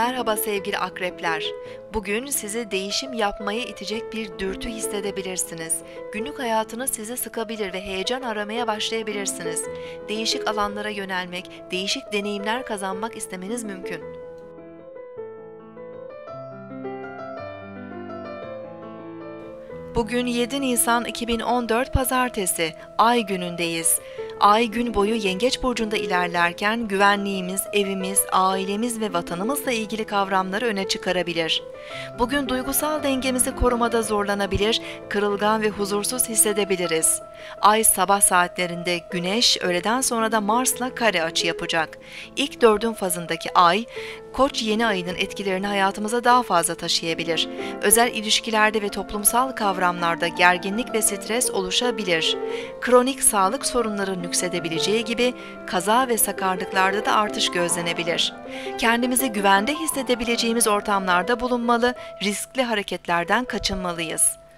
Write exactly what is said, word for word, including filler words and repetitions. Merhaba sevgili akrepler. Bugün sizi değişim yapmaya itecek bir dürtü hissedebilirsiniz. Günlük hayatınız sizi sıkabilir ve heyecan aramaya başlayabilirsiniz. Değişik alanlara yönelmek, değişik deneyimler kazanmak istemeniz mümkün. Bugün yedi Nisan iki bin on dört Pazartesi, Ay günündeyiz. Ay gün boyu Yengeç Burcu'nda ilerlerken güvenliğimiz, evimiz, ailemiz ve vatanımızla ilgili kavramları öne çıkarabilir. Bugün duygusal dengemizi korumada zorlanabilir, kırılgan ve huzursuz hissedebiliriz. Ay sabah saatlerinde Güneş, öğleden sonra da Mars'la kare açı yapacak. İlk dördün fazındaki Ay, Koç yeni ayının etkilerini hayatımıza daha fazla taşıyabilir. Özel ilişkilerde ve toplumsal kavramlarda gerginlik ve stres oluşabilir. Kronik sağlık sorunlarının yüksedebileceği gibi kaza ve sakarlıklarda da artış gözlenebilir. Kendimizi güvende hissedebileceğimiz ortamlarda bulunmalı, riskli hareketlerden kaçınmalıyız.